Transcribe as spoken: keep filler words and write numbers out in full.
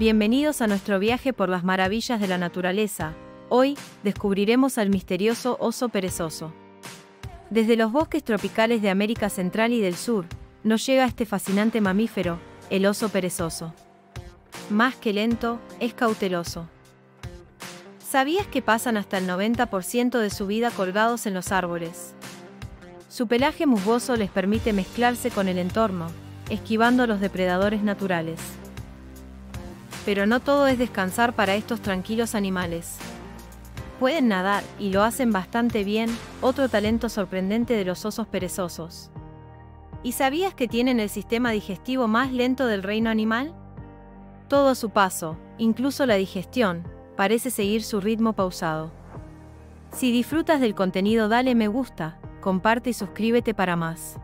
Bienvenidos a nuestro viaje por las maravillas de la naturaleza. Hoy, descubriremos al misterioso oso perezoso. Desde los bosques tropicales de América Central y del Sur, nos llega este fascinante mamífero, el oso perezoso. Más que lento, es cauteloso. ¿Sabías que pasan hasta el noventa por ciento de su vida colgados en los árboles? Su pelaje musgoso les permite mezclarse con el entorno, esquivando a los depredadores naturales. Pero no todo es descansar para estos tranquilos animales. Pueden nadar, y lo hacen bastante bien, otro talento sorprendente de los osos perezosos. ¿Y sabías que tienen el sistema digestivo más lento del reino animal? Todo a su paso, incluso la digestión, parece seguir su ritmo pausado. Si disfrutas del contenido, dale me gusta, comparte y suscríbete para más.